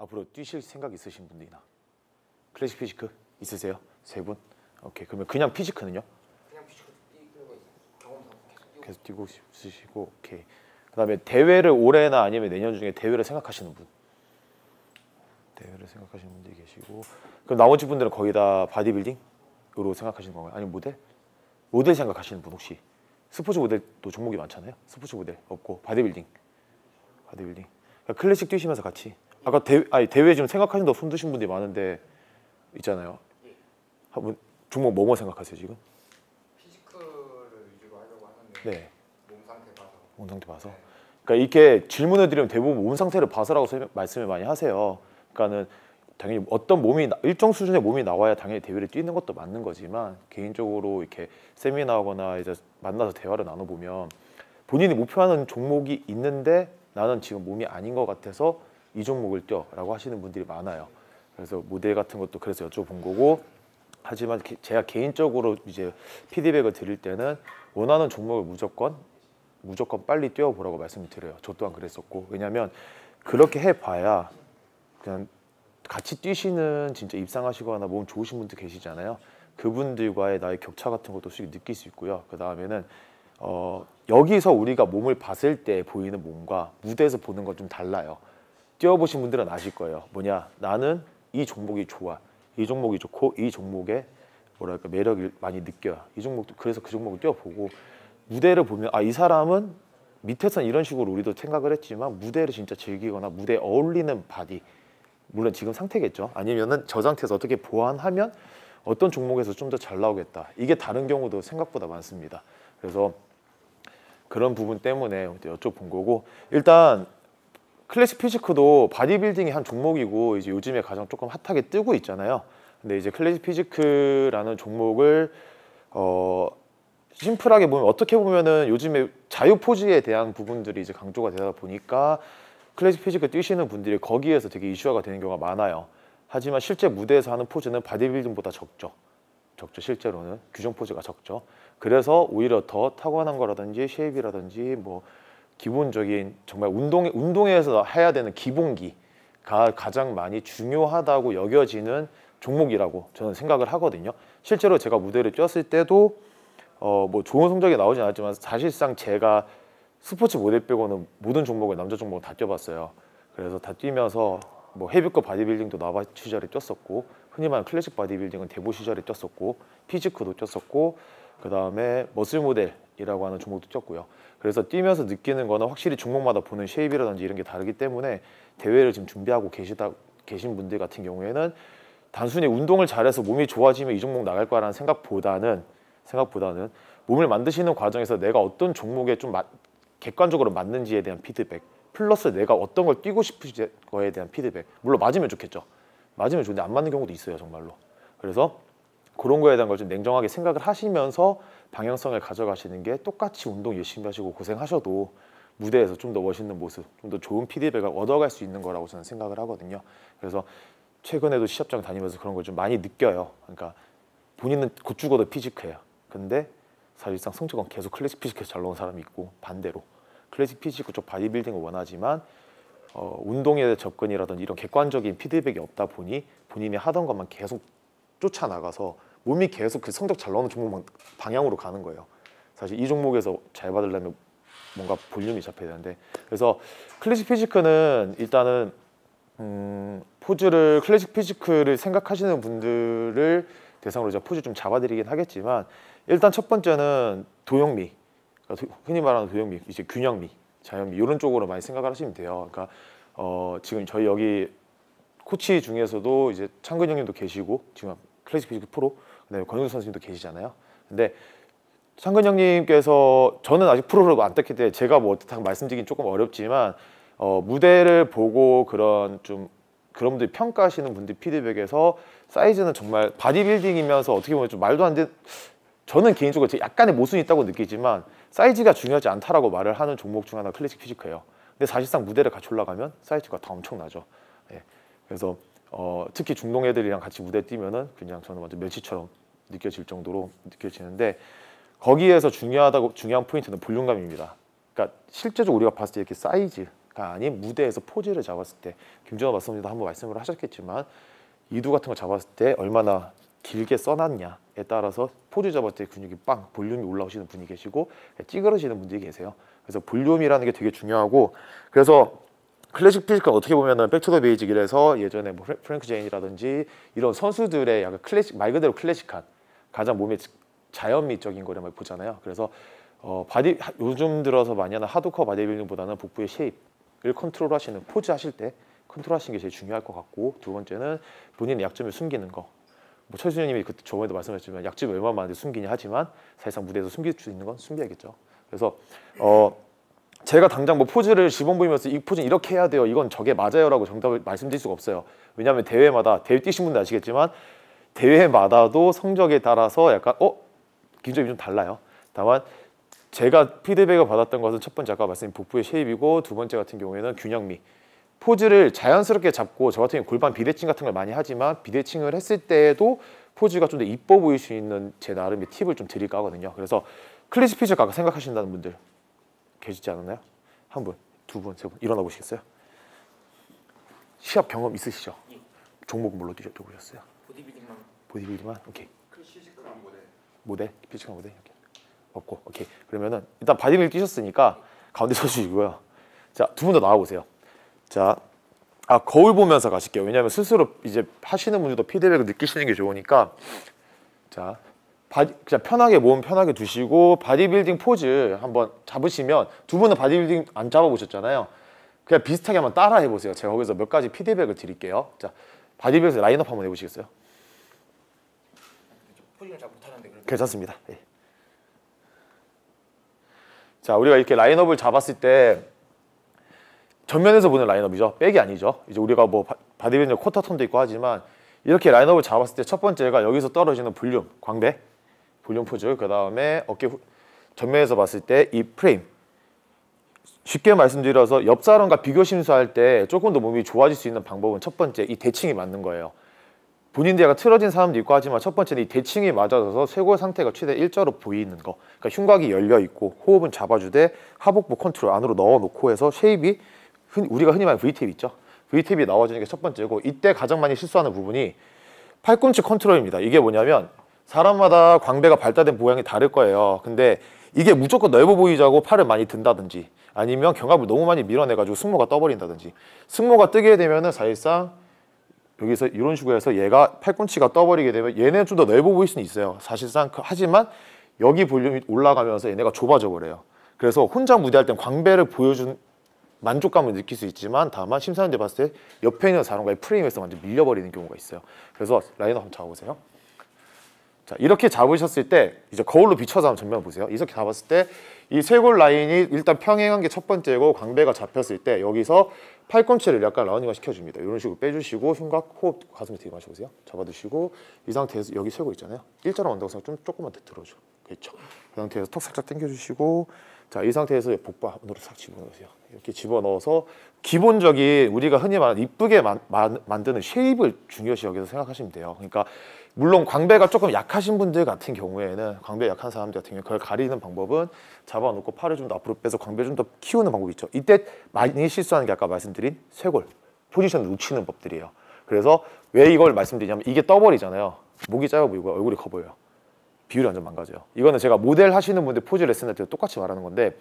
앞으로 뛰실 생각 있으신 분들이나 클래식 피지크 있으세요? 세 분? 오케이. 그러면 그냥 피지크는요? 그냥 피지크 뛰고 경험상 계속 뛰고 싶으시고. 오케이. 그다음에 대회를 올해나 아니면 내년 중에 대회를 생각하시는 분. 대회를 생각하시는 분들이 계시고. 그럼 나머지 분들은 거의 다 바디빌딩으로 생각하시는 건가요? 아니면 모델? 모델 생각하시는 분 혹시? 스포츠 모델도 종목이 많잖아요. 스포츠 모델 없고 바디빌딩. 바디빌딩. 그러니까 클래식 뛰시면서 같이. 아까 대회 지금 생각하신다고 손 드신 분들이 많은데 있잖아요. 한번 종목 뭐뭐 생각하세요 지금? 피지컬을 위주로 하려고 하는데 네. 몸 상태 봐서. 몸 상태 봐서. 네. 그러니까 이렇게 질문해드리면 대부분 몸 상태를 봐서라고 말씀을 많이 하세요. 그러니까는 당연히 어떤 몸이 일정 수준의 몸이 나와야 당연히 대회를 뛰는 것도 맞는 거지만 개인적으로 이렇게 세미나하거나 이제 만나서 대화를 나눠보면 본인이 목표하는 종목이 있는데 나는 지금 몸이 아닌 것 같아서 이 종목을 뛰어라고 하시는 분들이 많아요. 그래서 모델 같은 것도 그래서 여쭤본 거고. 하지만 제가 개인적으로 이제 피드백을 드릴 때는 원하는 종목을 무조건 빨리 뛰어보라고 말씀을 드려요. 저 또한 그랬었고. 왜냐하면 그렇게 해봐야 그냥 같이 뛰시는 진짜 입상하시거나 몸 좋으신 분들 계시잖아요. 그분들과의 나의 격차 같은 것도 솔직히 느낄 수 있고요. 그 다음에는 여기서 우리가 몸을 봤을 때 보이는 몸과 무대에서 보는 건 좀 달라요. 뛰어보신 분들은 아실 거예요. 뭐냐, 나는 이 종목이 좋아. 이 종목이 좋고 이 종목에 뭐랄까 매력을 많이 느껴요. 이 종목도 그래서 그 종목을 뛰어보고 무대를 보면 아, 이 사람은 밑에선 이런 식으로 우리도 생각을 했지만 무대를 진짜 즐기거나 무대에 어울리는 바디, 물론 지금 상태겠죠. 아니면은 저 상태에서 어떻게 보완하면 어떤 종목에서 좀 더 잘 나오겠다. 이게 다른 경우도 생각보다 많습니다. 그래서 그런 부분 때문에 여쭤본 거고. 일단 클래식 피지크도 바디빌딩이 한 종목이고 이제 요즘에 가장 조금 핫하게 뜨고 있잖아요. 근데 이제 클래식 피지크라는 종목을 심플하게 보면 어떻게 보면은 요즘에 자유 포즈에 대한 부분들이 이제 강조가 되다 보니까 클래식 피지크 뛰시는 분들이 거기에서 되게 이슈화가 되는 경우가 많아요. 하지만 실제 무대에서 하는 포즈는 바디빌딩보다 적죠. 실제로는 규정 포즈가 적죠. 그래서 오히려 더 타고난 거라든지 쉐입이라든지 뭐 기본적인 정말 운동에서 해야 되는 기본기가 가장 많이 중요하다고 여겨지는 종목이라고 저는 생각을 하거든요. 실제로 제가 무대를 뛰었을 때도 뭐 좋은 성적이 나오진 않았지만 사실상 제가 스포츠 모델 빼고는 모든 종목을 남자 종목을 다 뛰어봤어요. 그래서 다 뛰면서 뭐 헤비급 바디빌딩도 나바 시절에 뛰었었고 흔히 말하는 클래식 바디빌딩은 대보 시절에 뛰었었고 피지크도 뛰었었고 그 다음에 머슬 모델이라고 하는 종목도 뛰었고요. 그래서 뛰면서 느끼는 거는 확실히 종목마다 보는 쉐입이라든지 이런 게 다르기 때문에 대회를 지금 준비하고 계신 분들 같은 경우에는 단순히 운동을 잘해서 몸이 좋아지면 이 종목 나갈 거라는 생각보다는 몸을 만드시는 과정에서 내가 어떤 종목에 좀 객관적으로 맞는지에 대한 피드백 플러스 내가 어떤 걸 뛰고 싶은 거에 대한 피드백. 물론 맞으면 좋겠죠. 맞으면 좋은데 안 맞는 경우도 있어요 정말로. 그래서 그런 거에 대한 걸 좀 냉정하게 생각을 하시면서 방향성을 가져가시는 게 똑같이 운동 열심히 하시고 고생하셔도 무대에서 좀 더 멋있는 모습, 좀 더 좋은 피드백을 얻어갈 수 있는 거라고 저는 생각을 하거든요. 그래서 최근에도 시합장 다니면서 그런 걸 좀 많이 느껴요. 그러니까 본인은 곧 죽어도 피지크예요. 근데 사실상 성적은 계속 클래식 피지크에서 잘 나온 사람이 있고 반대로 클래식 피지크 쪽 바디빌딩을 원하지만 운동에 대한 접근이라든지 이런 객관적인 피드백이 없다 보니 본인이 하던 것만 계속 쫓아나가서 몸이 계속 그 성적 잘 나오는 종목 방향으로 가는 거예요. 사실 이 종목에서 잘 받으려면 뭔가 볼륨이 잡혀야 되는데. 그래서 클래식 피지크는 일단은 포즈를 클래식 피지크를 생각하시는 분들을 대상으로 제가 포즈 좀 잡아드리긴 하겠지만 일단 첫 번째는 도형미, 그러니까 흔히 말하는 도형미, 이제 균형미, 자연미 이런 쪽으로 많이 생각을 하시면 돼요. 그러니까 지금 저희 여기 코치 중에서도 이제 창근 형님도 계시고 지금 클래식 피지크 프로, 그다음에 권영수 선생님도 계시잖아요. 근데 창근 형님께서 저는 아직 프로를 안 땄기 때문에 제가 뭐 어떻게 말씀드리긴 조금 어렵지만 무대를 보고 그런 분들 평가하시는 분들 피드백에서 사이즈는 정말 바디빌딩이면서 어떻게 보면 좀 말도 안 되는, 저는 개인적으로 약간의 모순이 있다고 느끼지만 사이즈가 중요하지 않다라고 말을 하는 종목 중 하나 클래식 피지크예요. 근데 사실상 무대를 같이 올라가면 사이즈가 다 엄청나죠. 예. 그래서 특히 중동 애들이랑 같이 무대 뛰면은 그냥 저는 완전 멸치처럼 느껴질 정도로 느껴지는데 거기에서 중요한 포인트는 볼륨감입니다. 그러니까 실제적으로 우리가 봤을 때 이렇게 사이즈, 아닌 무대에서 포즈를 잡았을 때, 김준하 맞선수도 한번 말씀을 하셨겠지만 이두 같은 거 잡았을 때 얼마나 길게 써놨냐에 따라서 포즈 잡았을 때 근육이 빵 볼륨이 올라오시는 분이 계시고 찌그러지는 분들이 계세요. 그래서 볼륨이라는 게 되게 중요하고, 그래서 클래식 피지컬 어떻게 보면은 백투더 베이직이라서 예전에 뭐 프랭크 제인이라든지 이런 선수들의 약간 클래식, 말 그대로 클래식한 가장 몸에 자연미적인 거를 많이 보잖아요. 그래서 바디 요즘 들어서 많이 하는 하드코어 바디빌딩보다는 복부의 쉐입을 컨트롤하시는, 포즈 하실 때 컨트롤하시는 게 제일 중요할 것 같고, 두 번째는 본인의 약점을 숨기는 거. 뭐 철수 님이 그때 저번에도 말씀하셨지만 약점이 얼마나 많은데 숨기냐 하지만 사실상 무대에서 숨길 수 있는 건 숨겨야겠죠. 그래서 제가 당장 뭐 포즈를 시범보이면서 이 포즈는 이렇게 해야 돼요, 이건 저게 맞아요라고 정답을 말씀드릴 수가 없어요. 왜냐하면 대회마다, 대회 뛰신 분들 아시겠지만 대회마다도 성적에 따라서 약간 기준이 좀 달라요. 다만 제가 피드백을 받았던 것은 첫 번째 아까 말씀드린 복부의 쉐입이고, 두 번째 같은 경우에는 균형미. 포즈를 자연스럽게 잡고, 저 같은 경우 골반 비대칭 같은 걸 많이 하지만 비대칭을 했을 때에도 포즈가 좀 더 이뻐 보일 수 있는 제 나름의 팁을 좀 드릴까 하거든요. 그래서 클래식 피지컬 아까 생각하신다는 분들 계시지 않았나요? 한 분, 두 분, 세 분 일어나 보시겠어요? 시합 경험 있으시죠? 예. 종목은 뭘로 뛰어보셨어요? 보디빌딩만. 보디빌딩만? 오케이. 피지컬한 모델. 모델? 피지컬한 모델? 이렇게. 없고, 오케이. 그러면은 일단 바디빌딩 뛰셨으니까 가운데 서주시고요. 자, 두 분 다 나와보세요. 자, 거울 보면서 가실게요. 왜냐하면 스스로 이제 하시는 분들도 피드백을 느끼시는 게 좋으니까. 자, 그냥 편하게 몸 편하게 두시고 바디빌딩 포즈 한번 잡으시면, 두 분은 바디빌딩 안 잡아보셨잖아요. 그냥 비슷하게 한번 따라 해보세요. 제가 거기서 몇 가지 피드백을 드릴게요. 자, 바디빌딩 라인업 한번 해보시겠어요? 포즈를 잘 못하는데 그래도 괜찮습니다. 예. 자, 우리가 이렇게 라인업을 잡았을 때 전면에서 보는 라인업이죠. 백이 아니죠. 이제 우리가 뭐 바디빌딩 쿼터턴도 있고 하지만 이렇게 라인업을 잡았을 때 첫 번째가 여기서 떨어지는 볼륨, 광배, 볼륨 포즈, 그 다음에 어깨 전면에서 봤을 때 이 프레임. 쉽게 말씀드려서 옆 사람과 비교 심수할 때 조금 더 몸이 좋아질 수 있는 방법은 첫 번째 이 대칭이 맞는 거예요. 본인들 약간 틀어진 사람도 있고 하지만 첫 번째는 이 대칭이 맞아져서 쇄골 상태가 최대 일자로 보이는 거. 그러니까 흉곽이 열려 있고 호흡은 잡아주되 하복부 컨트롤 안으로 넣어놓고 해서 쉐입이 우리가 흔히 말하는 V탭 있죠. V탭이 나와주는 게 첫 번째고, 이때 가장 많이 실수하는 부분이 팔꿈치 컨트롤입니다. 이게 뭐냐면 사람마다 광배가 발달된 모양이 다를 거예요. 근데 이게 무조건 넓어 보이자고 팔을 많이 든다든지 아니면 견갑을 너무 많이 밀어내가지고 승모가 떠버린다든지, 승모가 뜨게 되면은 사실상 여기서 이런 식으로 해서 얘가 팔꿈치가 떠버리게 되면 얘는 좀 더 넓어 보일 수는 있어요. 사실상 하지만 여기 볼륨이 올라가면서 얘네가 좁아져 버려요. 그래서 혼자 무대할 땐 광배를 보여준 만족감을 느낄 수 있지만 다만 심사위원들 봤을 때 옆에 있는 사람과의 프레임에서 완전 밀려버리는 경우가 있어요. 그래서 라인업 한번 잡아보세요. 자, 이렇게 잡으셨을 때 이제 거울로 비춰서 한번 전면 보세요. 이렇게 잡았을 때 이 쇄골 라인이 일단 평행한 게 첫 번째고, 광배가 잡혔을 때 여기서 팔꿈치를 약간 라운딩화 시켜줍니다. 이런 식으로 빼주시고 흉곽, 호흡, 가슴 밑에 마시고요. 잡아두시고 이 상태에서 여기 쇄골 있잖아요. 일자로 원동성 좀 조금만 더 들어줘. 그렇죠. 그 상태에서 턱 살짝 당겨주시고, 자, 이 상태에서 복부 안으로 싹 집어넣으세요. 이렇게 집어넣어서 기본적인 우리가 흔히 말하는 이쁘게 만드는 쉐입을 중요시 여기서 생각하시면 돼요. 그러니까 물론 광배가 조금 약하신 분들 같은 경우에는, 광배 약한 사람들 같은 경우에 그걸 가리는 방법은 잡아놓고 팔을 좀 더 앞으로 빼서 광배를 좀 더 키우는 방법이 있죠. 이때 많이 실수하는 게 아까 말씀드린 쇄골, 포지션을 놓치는 법들이에요. 그래서 왜 이걸 말씀드리냐면 이게 떠버리잖아요. 목이 짧아 보이고 얼굴이 커 보여요. 비율이 완전 망가져요. 이거는 제가 모델 하시는 분들 포즈 레슨 할 때도 똑같이 말하는 건데,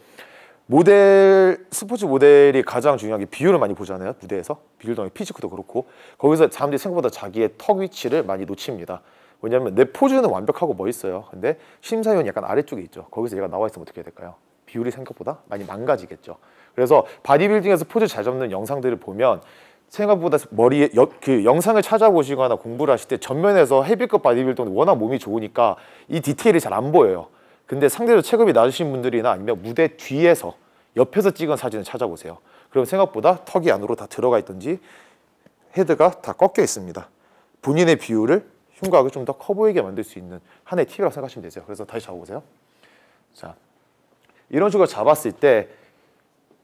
모델, 스포츠 모델이 가장 중요한 게 비율을 많이 보잖아요. 무대에서 비율 당연히 피지컬도 그렇고, 거기서 사람들이 생각보다 자기의 턱 위치를 많이 놓칩니다. 왜냐하면 내 포즈는 완벽하고 멋있어요. 근데 심사위원이 약간 아래쪽에 있죠. 거기서 얘가 나와 있으면 어떻게 해야 될까요? 비율이 생각보다 많이 망가지겠죠. 그래서 바디빌딩에서 포즈 잘 잡는 영상들을 보면 생각보다 머리에 그 영상을 찾아보시거나 공부를 하실 때 전면에서 헤비급 바디빌더는 워낙 몸이 좋으니까 이 디테일이 잘 안 보여요. 근데 상대적으로 체급이 낮으신 분들이나 아니면 무대 뒤에서 옆에서 찍은 사진을 찾아보세요. 그럼 생각보다 턱이 안으로 다 들어가 있든지 헤드가 다 꺾여 있습니다. 본인의 비율을, 흉곽을 좀 더 커 보이게 만들 수 있는 하나의 팁이라고 생각하시면 되세요. 그래서 다시 잡아보세요. 자, 이런 식으로 잡았을 때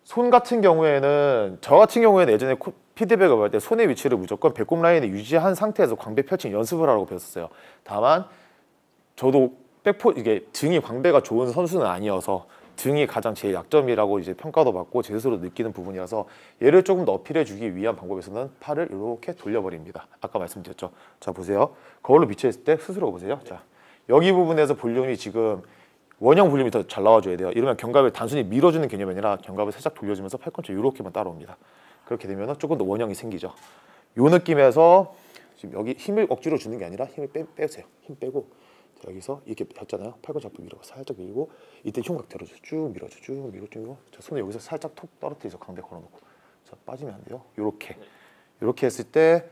손 같은 경우에는, 저 같은 경우에는 예전에 피드백을 받을 때 손의 위치를 무조건 배꼽 라인을 유지한 상태에서 광배 펼친 연습을 하라고 배웠었어요. 다만 저도 백포 이게 등이 광배가 좋은 선수는 아니어서 등이 가장 제 약점이라고 이제 평가도 받고 제 스스로 느끼는 부분이라서 얘를 조금 더 어필해 주기 위한 방법에서는 팔을 이렇게 돌려버립니다. 아까 말씀드렸죠. 자, 보세요. 거울로 비춰있을 때 스스로 보세요. 자, 여기 부분에서 볼륨이 지금 원형 볼륨이 더 잘 나와줘야 돼요. 이러면 견갑을 단순히 밀어주는 개념이 아니라 견갑을 살짝 돌려주면서 팔꿈치 이렇게만 따라옵니다. 그렇게 되면 조금 더 원형이 생기죠. 요 느낌에서 지금 여기 힘을 억지로 주는 게 아니라 힘을 빼세요. 힘 빼고 여기서 이렇게 했잖아요. 팔꿈치 앞으로 밀어 살짝 밀고 이때 흉곽 들어줘. 쭉 밀어줘. 쭉 밀고 쭉 밀고. 자, 손을 여기서 살짝 톡 떨어뜨려서 강대 걸어놓고. 자, 빠지면 안 돼요. 요렇게. 요렇게 했을 때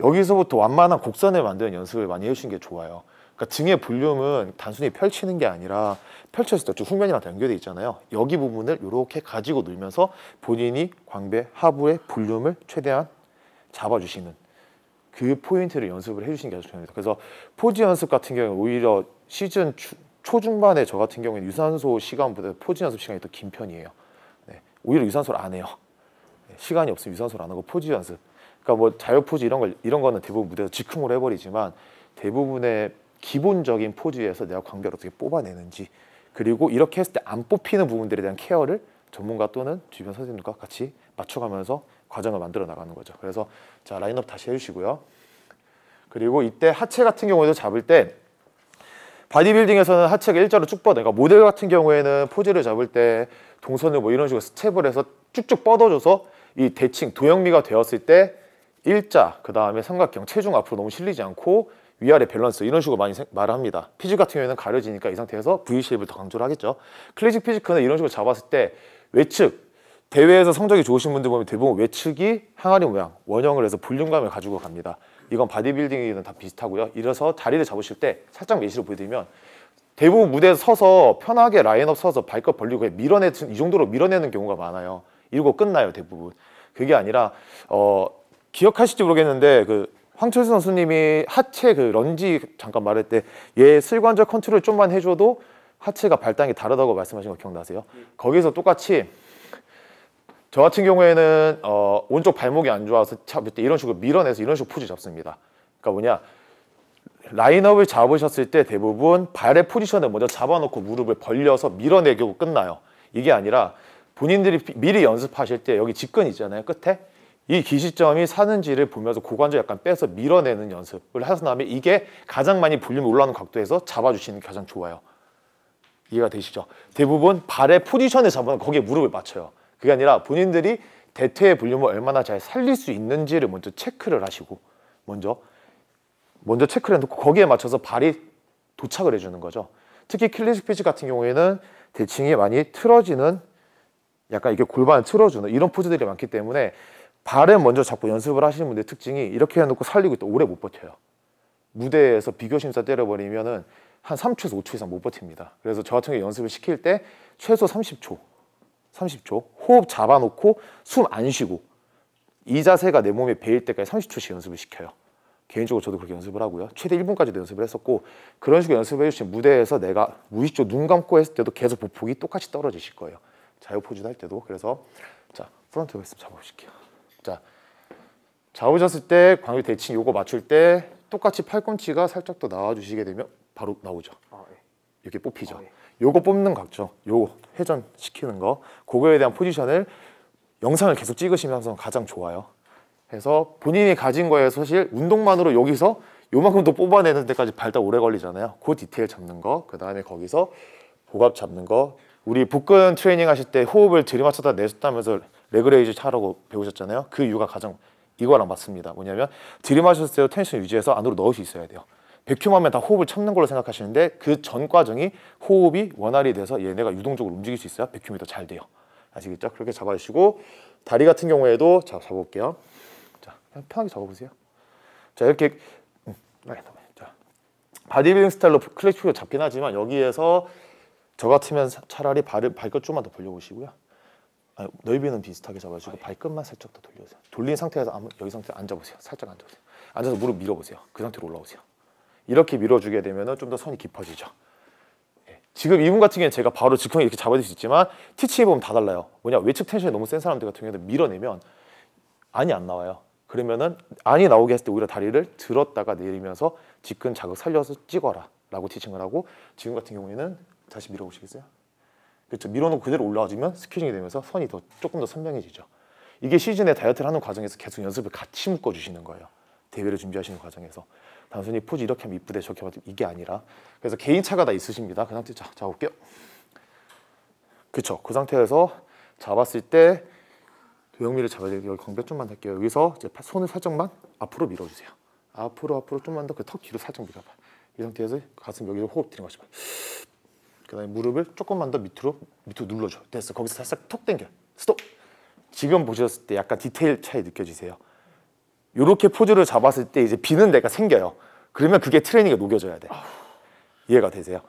여기서부터 완만한 곡선을 만드는 연습을 많이 해주시는 게 좋아요. 그러니까 등의 볼륨은 단순히 펼치는 게 아니라 펼쳤을 때 쭉 후면이랑 연결되어 있잖아요. 여기 부분을 이렇게 가지고 놀면서 본인이 광배 하부의 볼륨을 최대한 잡아주시는 그 포인트를 연습을 해주시는 게 아주 중요합니다. 그래서 포즈 연습 같은 경우는 오히려 시즌 초중반에 저 같은 경우에는 유산소 시간보다 포즈 연습 시간이 더 긴 편이에요. 네. 오히려 유산소를 안 해요. 네. 시간이 없으면 유산소를 안 하고 포즈 연습. 그러니까 뭐 자유 포즈 이런 거는 대부분 무대에서 즉흥으로 해버리지만 대부분의 기본적인 포즈에서 내가 광배를 어떻게 뽑아내는지 그리고 이렇게 했을 때 안 뽑히는 부분들에 대한 케어를 전문가 또는 주변 선생님과 같이 맞춰가면서 과정을 만들어 나가는 거죠. 그래서 자, 라인업 다시 해주시고요. 그리고 이때 하체 같은 경우에도 잡을 때 바디빌딩에서는 하체가 일자로 쭉 뻗어. 그러니까 모델 같은 경우에는 포즈를 잡을 때 동선을 뭐 이런 식으로 스텝을 해서 쭉쭉 뻗어줘서 이 대칭, 도형미가 되었을 때 일자, 그 다음에 삼각형, 체중 앞으로 너무 실리지 않고 위아래 밸런스 이런 식으로 많이 말을 합니다. 피직 같은 경우에는 가려지니까 이 상태에서 V쉐입을 더 강조를 하겠죠. 클래식 피지크는 이런 식으로 잡았을 때 외측, 대회에서 성적이 좋으신 분들 보면 대부분 외측이 항아리 모양, 원형을 해서 볼륨감을 가지고 갑니다. 이건 바디빌딩이든 다 비슷하고요. 이래서 다리를 잡으실 때 살짝 예시로 보여드리면 대부분 무대에서 서서 편하게 라인업 서서 발끝 벌리고 밀어내는 이 정도로 밀어내는 경우가 많아요. 이러고 끝나요 대부분. 그게 아니라 기억하실지 모르겠는데 황철수 선수님이 하체 런지 잠깐 말할 때 얘 슬관절 컨트롤 좀만 해줘도 하체가 발당이 다르다고 말씀하신 거 기억나세요? 거기서 똑같이 저 같은 경우에는 오른쪽 발목이 안 좋아서 잡을 때 이런 식으로 밀어내서 이런 식으로 포즈 잡습니다. 그러니까 뭐냐 라인업을 잡으셨을 때 대부분 발의 포지션을 먼저 잡아놓고 무릎을 벌려서 밀어내고 끝나요. 이게 아니라 본인들이 미리 연습하실 때 여기 직근 있잖아요 끝에 이 기시점이 사는지를 보면서 고관절 약간 빼서 밀어내는 연습을 하신 다음에 이게 가장 많이 볼륨이 올라오는 각도에서 잡아주시는 게 가장 좋아요. 이해가 되시죠? 대부분 발의 포지션을 잡으면 거기에 무릎을 맞춰요. 그게 아니라 본인들이 대퇴의 볼륨을 얼마나 잘 살릴 수 있는지를 먼저 체크를 하시고 먼저 체크를 해놓고 거기에 맞춰서 발이 도착을 해주는 거죠. 특히 클래식 피지 같은 경우에는 대칭이 많이 틀어지는 약간 이렇게 골반을 틀어주는 이런 포즈들이 많기 때문에 발은 먼저 잡고 연습을 하시는 분들의 특징이 이렇게 해놓고 살리고 또 오래 못 버텨요. 무대에서 비교심사 때려버리면은 한 3초에서 5초 이상 못 버팁니다. 그래서 저 같은 경우 연습을 시킬 때 최소 30초 호흡 잡아놓고 숨 안 쉬고 이 자세가 내 몸에 배일 때까지 30초씩 연습을 시켜요. 개인적으로 저도 그렇게 연습을 하고요. 최대 1분까지도 연습을 했었고 그런 식으로 연습을 해주신 무대에서 내가 무의식적으로 눈 감고 했을 때도 계속 보폭이 똑같이 떨어지실 거예요. 자유 포즈도 할 때도. 그래서 자, 프론트 베스 잡아보실게요. 자, 잡으셨을 때 광배 대칭 요거 맞출 때 똑같이 팔꿈치가 살짝 더 나와주시게 되면 바로 나오죠. 이렇게 뽑히죠. 요거 뽑는 각죠. 요거 회전시키는 거 그거에 대한 포지션을 영상을 계속 찍으시면서 가장 좋아요. 그래서 본인이 가진 거에 사실 운동만으로 여기서 요만큼 더 뽑아내는 데까지 발달 오래 걸리잖아요. 그 디테일 잡는 거, 그 다음에 거기서 복압 잡는 거 우리 복근 트레이닝 하실 때 호흡을 들이마셨다 내셨다면서 레그레이즈 차라고 배우셨잖아요. 그 이유가 가장 이거랑 맞습니다. 뭐냐면 들이마셨을 때 텐션 유지해서 안으로 넣을 수 있어야 돼요. 백큐하면 다 호흡을 참는 걸로 생각하시는데 그 전 과정이 호흡이 원활히 돼서 얘네가 유동적으로 움직일 수 있어야 백큐이 더 잘 돼요. 아시겠죠? 그렇게 잡아주시고 다리 같은 경우에도 자, 잡아볼게요. 자, 그냥 편하게 잡아보세요. 자, 이렇게 자, 바디빌딩 스타일로 클래식 피지크로 잡긴 하지만 여기에서 저 같으면 차라리 발끝 좀만 더 벌려보시고요. 넓이는 비슷하게 잡아주시고 발끝만 살짝 더 돌려주세요. 돌린 상태에서 여기 상태에서 앉아보세요. 살짝 앉아보세요. 앉아서 무릎 밀어보세요. 그 상태로 올라오세요. 이렇게 밀어주게 되면 좀 더 선이 깊어지죠. 예. 지금 이분 같은 경우는 제가 바로 즉흥 이렇게 잡아줄 수 있지만 티칭해 보면 다 달라요. 뭐냐 외측 텐션이 너무 센 사람들 같은 경우는 밀어내면 안이 안 나와요. 그러면은 안이 나오게 했을 때 오히려 다리를 들었다가 내리면서 직근 자극 살려서 찍어라 라고 티칭을 하고 지금 같은 경우에는 다시 밀어보시겠어요? 그렇죠. 밀어놓고 그대로 올라와주면 스퀴징이 되면서 선이 더 조금 더 선명해지죠. 이게 시즌에 다이어트를 하는 과정에서 계속 연습을 같이 묶어주시는 거예요. 대회를 준비하시는 과정에서. 단순히 포즈 이렇게 하면 이쁘대 저렇게 하면 이게 아니라. 그래서 개인차가 다 있으십니다. 그 상태 자 볼게요. 그렇죠. 그 상태에서 잡았을 때 도형미를 잡아야 돼요. 여기 광배 좀만 할게요. 여기서 이제 손을 살짝만 앞으로 밀어주세요. 앞으로 좀만 더 그 턱 뒤로 살짝 밀어봐. 이 상태에서 가슴 여기로 호흡 들이마시고 그 다음에 무릎을 조금만 더 밑으로 눌러줘. 됐어. 거기서 살짝 턱 당겨. 스톱. 지금 보셨을 때 약간 디테일 차이 느껴지세요? 이렇게 포즈를 잡았을 때 이제 비는 데가 생겨요. 그러면 그게 트레이닝에 녹여져야 돼. 이해가 되세요?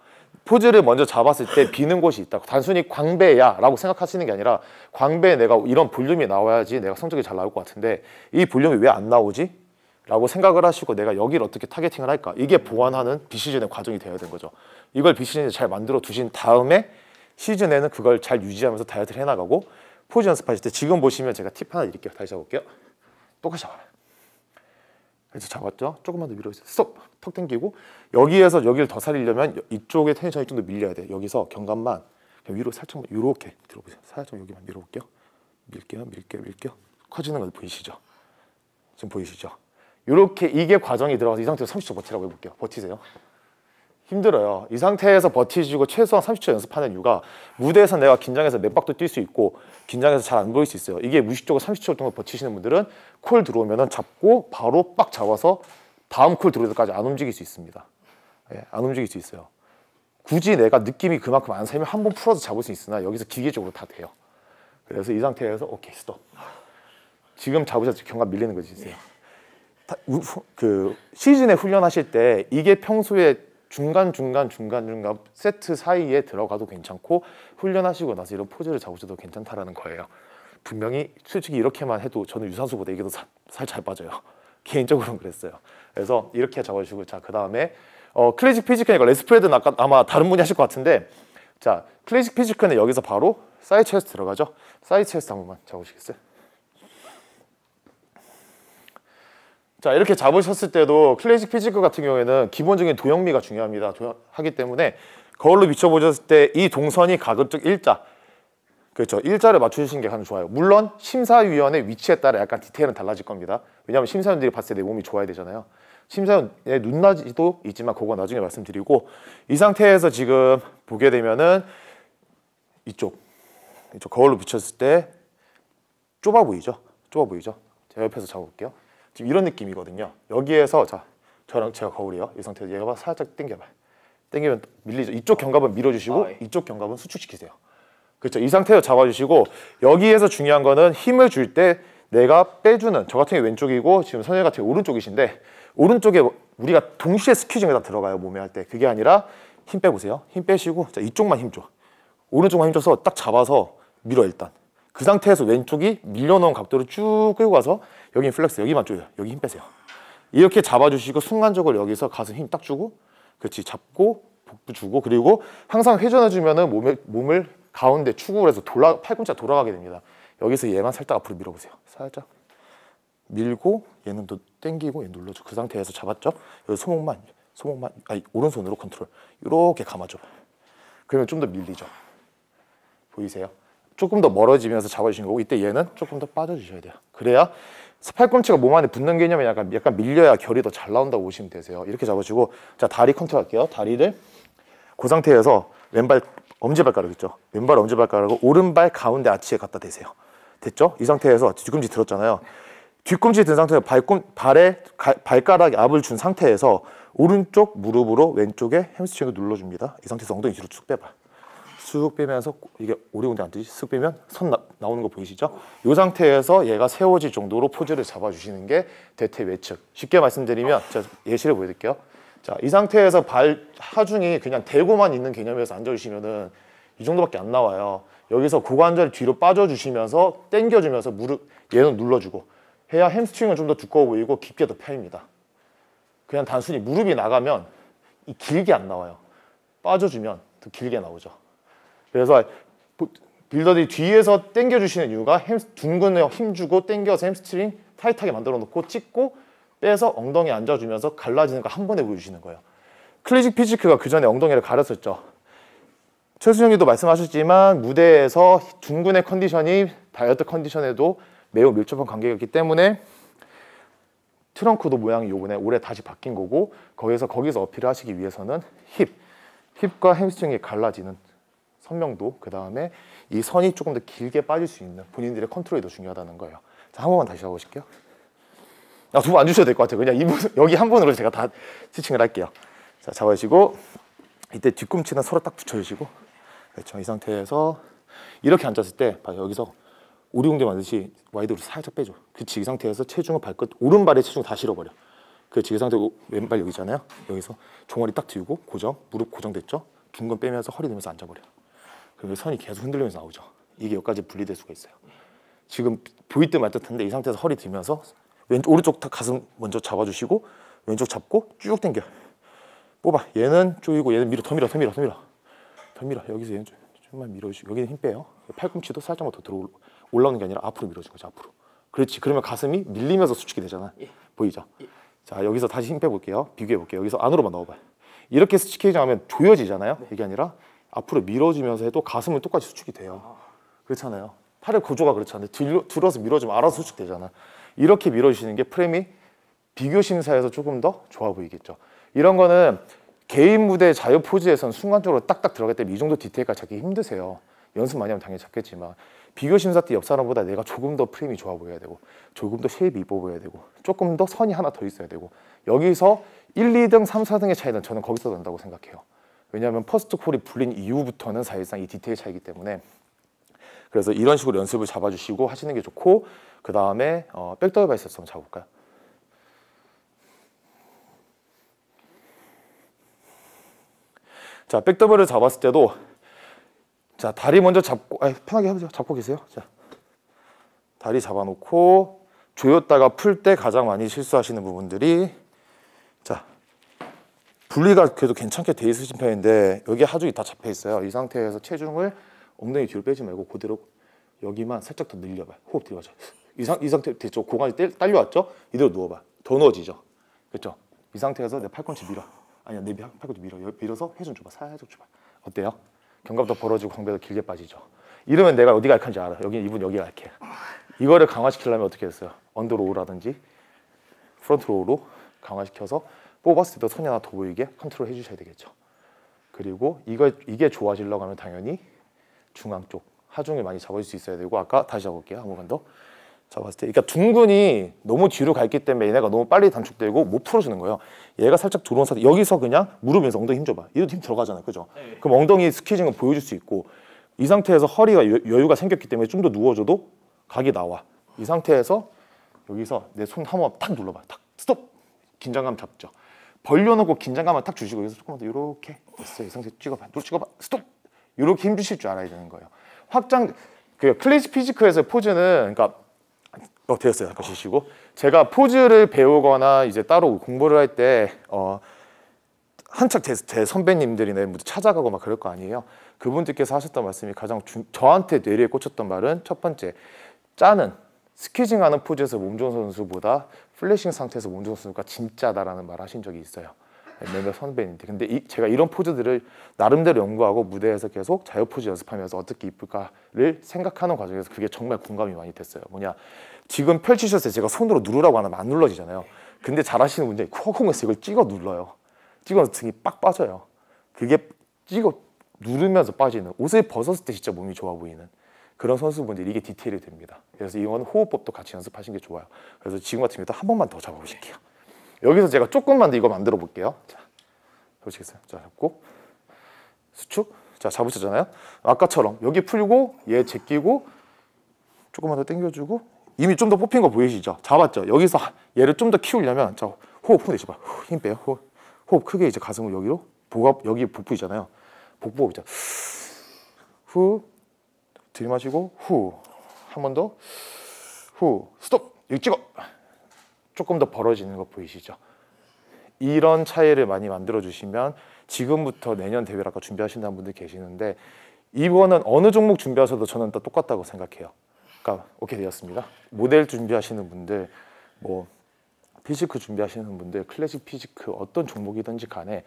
포즈를 먼저 잡았을 때 비는 곳이 있다고 단순히 광배야 라고 생각하시는 게 아니라 광배에 내가 이런 볼륨이 나와야지 내가 성적이 잘 나올 것 같은데 이 볼륨이 왜 안 나오지? 라고 생각을 하시고 내가 여기를 어떻게 타겟팅을 할까? 이게 보완하는 비시즌의 과정이 되어야 된 거죠. 이걸 비시즌에 잘 만들어 두신 다음에 시즌에는 그걸 잘 유지하면서 다이어트를 해나가고 포즈 연습하실 때 지금 보시면 제가 팁 하나 드릴게요. 다시 잡아볼게요. 똑같이 잡아요. 그래서 잡았죠? 조금만 더 밀어주세요. 스톱! 턱 당기고 여기에서 여기를 더 살리려면 이쪽에 텐션이 좀 더 밀려야 돼요. 여기서 경감만 그냥 위로 살짝만 이렇게 들어보세요. 살짝 여기만 밀어볼게요. 밀게요. 커지는 거 보이시죠? 지금 보이시죠? 이렇게 이게 과정이 들어가서 이 상태에서 30초 버티라고 해볼게요. 버티세요. 힘들어요. 이 상태에서 버티시고 최소한 30초 연습하는 이유가 무대에서 내가 긴장해서 맥박도 뛸 수 있고 긴장해서 잘 안 보일 수 있어요. 이게 무의식적으로 30초 동안 버티시는 분들은 콜 들어오면 잡고 바로 빡 잡아서 다음 콜 들어올 때까지 안 움직일 수 있습니다. 예, 안 움직일 수 있어요. 굳이 내가 느낌이 그만큼 안 살면 한번 풀어서 잡을 수 있으나 여기서 기계적으로 다 돼요. 그래서 이 상태에서 오케이 스톱. 지금 잡으셨죠? 경감 밀리는 거 있으세요? 그 시즌에 훈련하실 때 이게 평소에 중간 세트 사이에 들어가도 괜찮고 훈련하시고 나서 이런 포즈를 잡으셔도 괜찮다라는 거예요. 분명히 솔직히 이렇게만 해도 저는 유산소보다 이게 더 살 잘 빠져요. 개인적으로는 그랬어요. 그래서 이렇게 잡아주시고 자 그 다음에 클래식 피지컬이니까 레스프레드는 아마 다른 분이 하실 것 같은데 자 클래식 피지컬은 여기서 바로 사이드 체스트 들어가죠. 사이드 체스트 한 번만 잡으시겠어요? 자 이렇게 잡으셨을 때도 클래식 피지컬 같은 경우에는 기본적인 도형미가 중요합니다. 하기 때문에 거울로 비춰보셨을 때 이 동선이 가급적 일자 그렇죠. 일자를 맞춰주시는 게 가장 좋아요. 물론 심사위원의 위치에 따라 약간 디테일은 달라질 겁니다. 왜냐하면 심사위원들이 봤을 때 내 몸이 좋아야 되잖아요. 심사위원의 눈낮이도 있지만 그건 나중에 말씀드리고 이 상태에서 지금 보게 되면은 이쪽 거울로 비쳤을 때 좁아 보이죠. 제가 옆에서 잡아볼게요. 지금 이런 느낌이거든요. 여기에서 자 저랑 제가 거울이에요. 이 상태에서 얘가 살짝 당겨봐요. 당기면 밀리죠. 이쪽 견갑은 밀어주시고 이쪽 견갑은 수축시키세요. 그렇죠. 이 상태에서 잡아주시고 여기에서 중요한 거는 힘을 줄 때 내가 빼주는 저 같은 게 왼쪽이고 지금 선생님 같은 게 오른쪽이신데 오른쪽에 우리가 동시에 스퀴징이 다 들어가요. 몸에 할 때. 그게 아니라 힘 빼보세요. 힘 빼시고 자 이쪽만 힘줘. 오른쪽만 힘줘서 딱 잡아서 밀어 일단. 그 상태에서 왼쪽이 밀려놓은 각도로 쭉 끌고 가서 여기 플렉스 여기만 조여요. 여기 힘 빼세요. 이렇게 잡아주시고 순간적으로 여기서 가슴 힘 딱 주고 그렇지 잡고 복부 주고 그리고 항상 회전해주면은 몸을 가운데 축으로 해서 팔꿈치가 돌아가게 됩니다. 여기서 얘만 살짝 앞으로 밀어보세요. 살짝 밀고 얘는 또 당기고 얘 눌러줘. 그 상태에서 잡았죠? 여기 소목만 아니 오른손으로 컨트롤 이렇게 감아줘. 그러면 좀 더 밀리죠. 보이세요? 조금 더 멀어지면서 잡아주신 거고 이때 얘는 조금 더 빠져주셔야 돼요. 그래야 팔꿈치가 몸 안에 붙는 개념이 약간 밀려야 결이 더 잘 나온다고 보시면 되세요. 이렇게 잡아주고 자 다리 컨트롤 할게요. 다리를 그 상태에서 왼발 엄지발가락 있죠. 왼발 엄지발가락을 오른발 가운데 아치에 갖다 대세요. 됐죠? 이 상태에서 뒤꿈치 들었잖아요. 뒤꿈치 든 상태에서 발가락에 압을 준 상태에서 오른쪽 무릎으로 왼쪽에 햄스트링을 눌러줍니다. 이 상태에서 엉덩이 뒤로 쭉 빼봐. 쑥 빼면서 이게 오리공대 안 뜨지? 쑥 빼면 손 나오는 거 보이시죠? 이 상태에서 얘가 세워질 정도로 포즈를 잡아주시는 게 대퇴 외측. 쉽게 말씀드리면 제가 예시를 보여드릴게요. 자, 이 상태에서 발 하중이 그냥 대고만 있는 개념에서 앉아주시면은 이 정도밖에 안 나와요. 여기서 고관절 뒤로 빠져주시면서 당겨주면서 무릎 얘는 눌러주고 해야 햄스트링은 좀 더 두꺼워 보이고 깊게 더 펴입니다. 그냥 단순히 무릎이 나가면 이 길게 안 나와요. 빠져주면 더 길게 나오죠. 그래서 빌더들이 뒤에서 당겨주시는 이유가 둥근에 힘주고 당겨서 햄스트링 타이트하게 만들어 놓고 찍고 빼서 엉덩이 앉아주면서 갈라지는 거 한 번에 보여주시는 거예요. 클래식 피지크가 그 전에 엉덩이를 가렸었죠. 최수정 형님도 말씀하셨지만 무대에서 둔군의 컨디션이 다이어트 컨디션에도 매우 밀접한 관계가 있기 때문에 트렁크도 모양이 요번에 올해 다시 바뀐 거고, 거기서 어필을 하시기 위해서는 힙과 햄스트링이 갈라지는 선명도, 그 다음에 이 선이 조금 더 길게 빠질 수 있는 본인들의 컨트롤이 더 중요하다는 거예요. 자, 한 번만 다시 해보실게요. 아, 두 분 안 주셔도 될 것 같아요. 그냥 이 부분, 여기 한 번으로 제가 다 스티칭을 할게요. 자, 잡아주시고 이때 뒤꿈치는 서로 딱 붙여주시고, 그렇죠. 이 상태에서 이렇게 앉았을 때 여기서 오리공대 만드시 와이드로 살짝 빼줘. 그렇지. 이 상태에서 체중을 발끝, 오른발에 체중 다 실어버려. 그렇지. 이 상태로 왼발 여기 있잖아요. 여기서 종아리 딱 들고 고정, 무릎 고정됐죠. 둔근 빼면서 허리 내면서 앉아버려. 그러면 선이 계속 흔들리면서 나오죠. 이게 여기까지 분리될 수가 있어요. 지금 보일 때 맞을 텐데 이 상태에서 허리 들면서 왼쪽 오른쪽 다 가슴 먼저 잡아주시고 왼쪽 잡고 쭉 당겨. 뽑아. 얘는 조이고 얘는 밀어. 더 밀어. 여기서 얘는 좀만 밀어주시고 여기는 힘 빼요. 팔꿈치도 살짝만 더 들어올라. 올라오는 게 아니라 앞으로 밀어준 거죠, 앞으로. 그렇지. 그러면 가슴이 밀리면서 수축이 되잖아. 예. 보이죠? 예. 자, 여기서 다시 힘 빼볼게요. 비교해볼게요. 여기서 안으로만 넣어봐요. 이렇게 스치케이징 하면 조여지잖아요. 네. 이게 아니라 앞으로 밀어주면서 해도 가슴은 똑같이 수축이 돼요. 아. 그렇잖아요. 팔의 구조가 그렇잖아요. 들어서 밀어주면 알아서 수축되잖아. 이렇게 밀어주시는 게 프레임이 비교 심사에서 조금 더 좋아 보이겠죠. 이런 거는 개인 무대 자유 포즈에서는 순간적으로 딱딱 들어가기 때문에 이 정도 디테일까지 찾기 힘드세요. 연습 많이 하면 당연히 찾겠지만 비교 심사 때 옆 사람보다 내가 조금 더 프레임이 좋아 보여야 되고, 조금 더 쉐입이 이뻐 보여야 되고, 조금 더 선이 하나 더 있어야 되고, 여기서 1, 2등, 3, 4등의 차이는 저는 거기서 난다고 생각해요. 왜냐하면 퍼스트 콜이 불린 이후부터는 사실상 이 디테일 차이기 때문에, 그래서 이런 식으로 연습을 잡아주시고 하시는 게 좋고, 그 다음에 백도어 바이셉스 한번 잡아볼까요? 자, 백더블을 잡았을 때도 자, 다리 먼저 잡고, 편하게 해보세요. 잡고 계세요. 자, 다리 잡아놓고 조였다가 풀 때 가장 많이 실수하시는 부분들이, 자, 분리가 그래도 괜찮게 돼 있으신 편인데 여기 하중이 다 잡혀 있어요. 이 상태에서 체중을 엉덩이 뒤로 빼지 말고 그대로 여기만 살짝 더 늘려봐요. 호흡 들어가죠. 이 상태 됐죠. 고관이 딸려왔죠. 이대로 누워봐. 더 누워지죠. 그렇죠. 이 상태에서 내 팔꿈치 밀어. 아니야, 내 팔꿈치 밀어. 밀어서 회전 줘봐. 살짝 줘봐. 어때요? 견갑도 벌어지고 광배도 길게 빠지죠. 이러면 내가 어디가 약한지 알아. 여기 이분 여기가 약해. 이거를 강화시키려면 어떻게 했어요? 언더로우라든지 프론트로우로 강화시켜서 뽑았을 때도 손이 하나 더 보이게 컨트롤 해주셔야 되겠죠. 그리고 이게 좋아지려고 하면 당연히 중앙 쪽 하중을 많이 잡을 수 있어야 되고, 아까 다시 잡아볼게요. 한 번만 더 잡았을 때, 그러니까 둔근이 너무 뒤로 가 있기 때문에 얘네가 너무 빨리 단축되고 못 풀어주는 거예요. 얘가 살짝 들어온 상태, 여기서 그냥 무릎에서 엉덩이 힘 줘봐. 얘도 힘 들어가잖아요, 그죠? 네. 그럼 엉덩이 스퀴징을 보여줄 수 있고, 이 상태에서 허리가 여유가 생겼기 때문에 좀 더 누워줘도 각이 나와. 이 상태에서 여기서 내 손 한 번만 탁 눌러봐. 탁 스톱. 긴장감 잡죠. 벌려놓고 긴장감을 탁 주시고 여기서 조금만 더 이렇게 됐어요. 이 상태 찍어봐. 찍어봐. 스톱. 이렇게 힘 주실 줄 알아야 되는 거예요. 확장 그 클래식 피지컬에서 포즈는, 그러니까 되었어요. 잠깐 쉬시고. 제가 포즈를 배우거나 이제 따로 공부를 할 때 한창 제 선배님들이나 찾아가고 막 그럴 거 아니에요. 그분들께서 하셨던 말씀이 가장 저한테 뇌리에 꽂혔던 말은, 첫 번째, 짜는 스퀴징하는 포즈에서 몸 좋은 선수보다 플래싱 상태에서 몸 좋은 선수가 진짜다라는 말 하신 적이 있어요. 몇몇 선배님들. 근데 제가 이런 포즈들을 나름대로 연구하고 무대에서 계속 자유 포즈 연습하면서 어떻게 이쁠까를 생각하는 과정에서 그게 정말 공감이 많이 됐어요. 뭐냐, 지금 펼치셨을 때 제가 손으로 누르라고 하면 안 눌러지잖아요. 근데 잘하시는 분들이 콕콕해서 이걸 찍어 눌러요. 찍어서 등이 빡 빠져요. 그게 찍어 누르면서 빠지는, 옷을 벗었을 때 진짜 몸이 좋아 보이는 그런 선수분들이, 이게 디테일이 됩니다. 그래서 이건 호흡법도 같이 연습하시는 게 좋아요. 그래서 지금 같은 경우도 한 번만 더 잡아보실게요. 여기서 제가 조금만 더 이거 만들어 볼게요. 자, 보시겠어요? 자, 잡고 수축. 자, 잡으셨잖아요. 아까처럼 여기 풀고 얘 제끼고 조금만 더 당겨주고, 이미 좀 더 뽑힌 거 보이시죠? 잡았죠? 여기서 얘를 좀 더 키우려면, 자, 호흡 내쉬봐. 힘 빼요. 호흡 크게 이제 가슴을 여기로, 복압 여기 복부이잖아요. 복부 호흡이죠. 후 들이마시고 후 한 번 더 후 스톱. 여기 찍어. 조금 더 벌어지는 거 보이시죠? 이런 차이를 많이 만들어주시면 지금부터 내년 대회를 아까 준비하신다는 분들 계시는데, 이거는 어느 종목 준비하셔도 저는 다 똑같다고 생각해요. 그러니까 오케이 되었습니다. 모델 준비하시는 분들, 뭐 피지크 준비하시는 분들, 클래식 피지크 어떤 종목이든지 간에